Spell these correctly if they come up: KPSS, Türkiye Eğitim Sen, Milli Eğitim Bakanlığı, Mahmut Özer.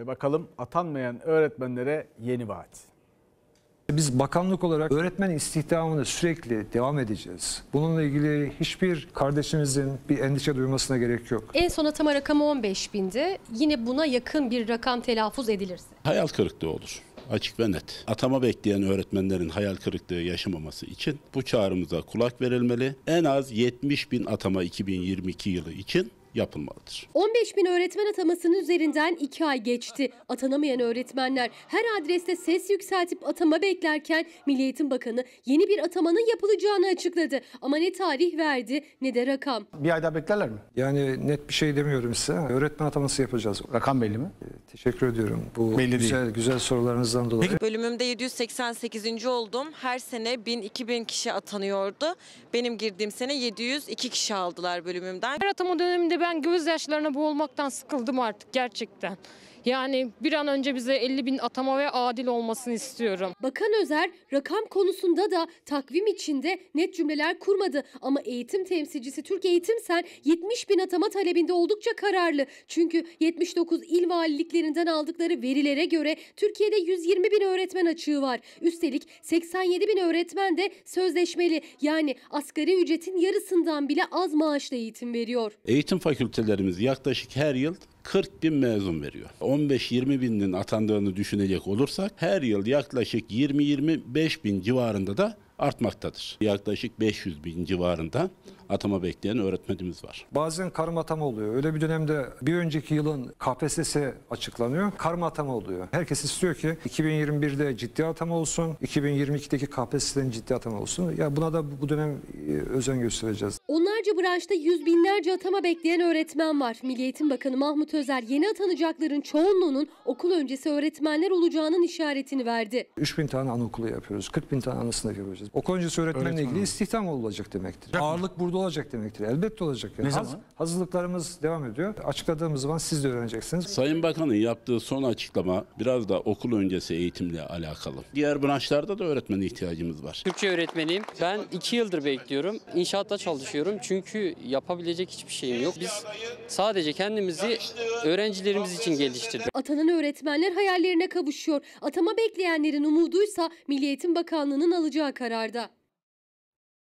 Ve bakalım atanmayan öğretmenlere yeni vaat. Biz bakanlık olarak öğretmen istihdamını sürekli devam edeceğiz. Bununla ilgili hiçbir kardeşimizin bir endişe duymasına gerek yok. En son atama rakamı 15.000'di. Yine buna yakın bir rakam telaffuz edilirse hayal kırıklığı olur. Açık ve net. Atama bekleyen öğretmenlerin hayal kırıklığı yaşamaması için bu çağrımıza kulak verilmeli. En az 70.000 atama 2022 yılı için yapılmalıdır. 15.000 öğretmen atamasının üzerinden 2 ay geçti. Atanamayan öğretmenler her adreste ses yükseltip atama beklerken Milli Eğitim Bakanı yeni bir atamanın yapılacağını açıkladı. Ama ne tarih verdi ne de rakam. Bir ay daha beklerler mi? Yani net bir şey demiyorum size. Öğretmen ataması yapacağız. Rakam belli mi? Teşekkür ediyorum. Bu belli güzel değil. Güzel sorularınızdan dolayı. Bölümümde 788. oldum. Her sene 1000-2000 kişi atanıyordu. Benim girdiğim sene 702 kişi aldılar bölümümden. Her atama döneminde ben gözyaşlarına boğulmaktan sıkıldım artık gerçekten. Yani bir an önce bize 50.000 atama ve adil olmasını istiyorum. Bakan Özer rakam konusunda da takvim içinde net cümleler kurmadı. Ama eğitim temsilcisi Türkiye Eğitim Sen 70.000 atama talebinde oldukça kararlı. Çünkü 79 il valiliklerinden aldıkları verilere göre Türkiye'de 120.000 öğretmen açığı var. Üstelik 87.000 öğretmen de sözleşmeli. Yani asgari ücretin yarısından bile az maaşla eğitim veriyor. Eğitim fakültelerimiz yaklaşık her yıl 40.000 mezun veriyor. 15-20.000'nin atandığını düşünecek olursak her yıl yaklaşık 20-25.000 civarında da artmaktadır. Yaklaşık 500.000 civarında atama bekleyen öğretmenimiz var. Bazen karım atama oluyor. Öyle bir dönemde bir önceki yılın KPSS açıklanıyor. Karım atama oluyor. Herkes istiyor ki 2021'de ciddi atama olsun, 2022'deki KPSS'den ciddi atama olsun. Ya buna da bu dönem özen göstereceğiz. Onlarca branşta yüz binlerce atama bekleyen öğretmen var. Milli Eğitim Bakanı Mahmut Özer yeni atanacakların çoğunluğunun okul öncesi öğretmenler olacağının işaretini verdi. 3.000 tane anaokulu yapıyoruz. 40.000 tane ana sınıf yapıyoruz. Okul öncesi öğretmenle ilgili istihdam olacak demektir. Ağırlık burada olacak demektir. Elbette olacak. Yani. Hazırlıklarımız devam ediyor. Açıkladığımız zaman siz de öğreneceksiniz. Sayın Bakan'ın yaptığı son açıklama biraz da okul öncesi eğitimle alakalı. Diğer branşlarda da öğretmene ihtiyacımız var. Türkçe öğretmeniyim. Ben 2 yıldır bekliyorum. İnşaatta çalışıyorum. Çünkü yapabilecek hiçbir şeyim yok. Biz sadece kendimizi öğrencilerimiz için geliştirdik. Atanan öğretmenler hayallerine kavuşuyor. Atama bekleyenlerin umuduysa Milli Eğitim Bakanlığı'nın alacağı karar.